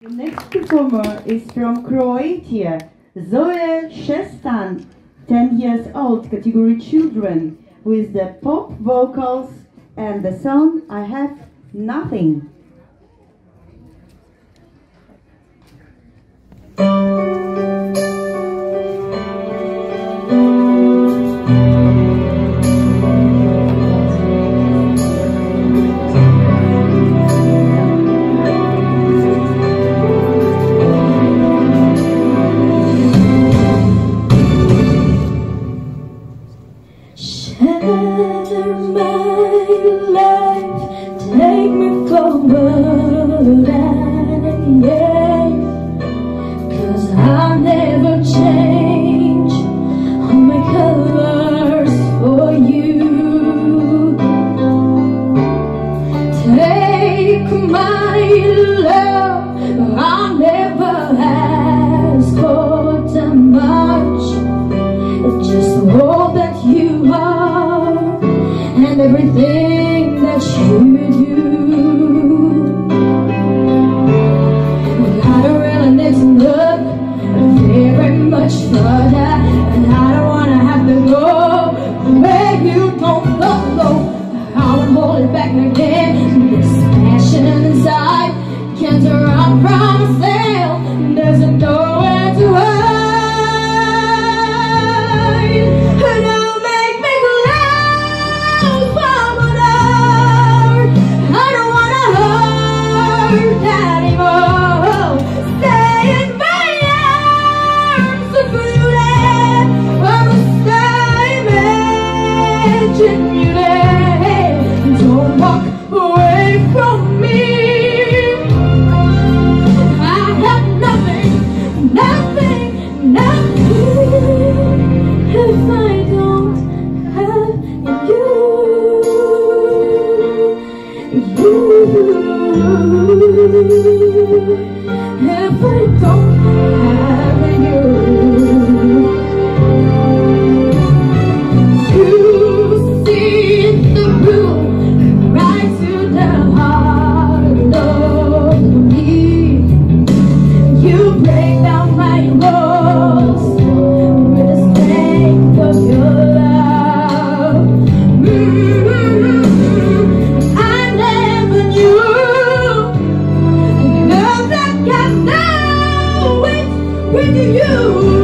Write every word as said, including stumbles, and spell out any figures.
The next performer is from Croatia, Zoe Šestan, ten years old, category children, with the pop vocals and the song I Have Nothing. Shatter my life, take me forward and again, 'cause I'll never change all my colors for you. Take my love, I'll never ask for too much, just all that you are and everything that you do. I don't really need to look very much further, and I don't wanna have to go where you don't know. I won't hold it back again. This passion inside can't run from myself. There's a nowhere to hide, and I'll make me if I don't have you to see the room right to the heart of me. You break down my walls with the strength of your love. Mm-hmm. I never knew. With you